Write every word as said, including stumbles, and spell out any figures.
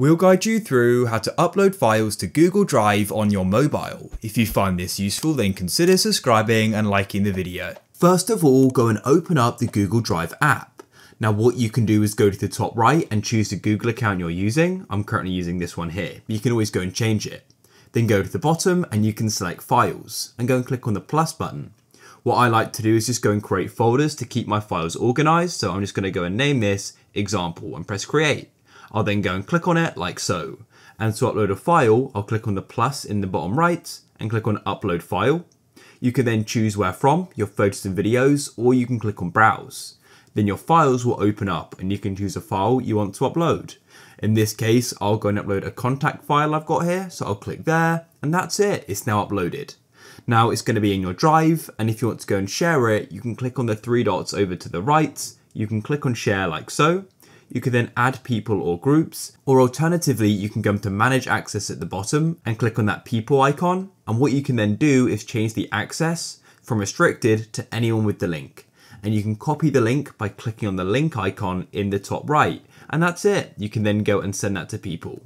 We'll guide you through how to upload files to Google Drive on your mobile. If you find this useful, then consider subscribing and liking the video. First of all, go and open up the Google Drive app. Now what you can do is go to the top right and choose the Google account you're using. I'm currently using this one here, but you can always go and change it. Then go to the bottom and you can select files and go and click on the plus button. What I like to do is just go and create folders to keep my files organized. So I'm just going to go and name this example and press create. I'll then go and click on it like so. And to upload a file, I'll click on the plus in the bottom right and click on upload file. You can then choose where from, your photos and videos, or you can click on browse. Then your files will open up and you can choose a file you want to upload. In this case, I'll go and upload a contact file I've got here. So I'll click there and that's it. It's now uploaded. Now it's going to be in your drive. And if you want to go and share it, you can click on the three dots over to the right. You can click on share like so. You can then add people or groups, or alternatively, you can go to manage access at the bottom and click on that people icon. And what you can then do is change the access from restricted to anyone with the link. And you can copy the link by clicking on the link icon in the top right. And that's it. You can then go and send that to people.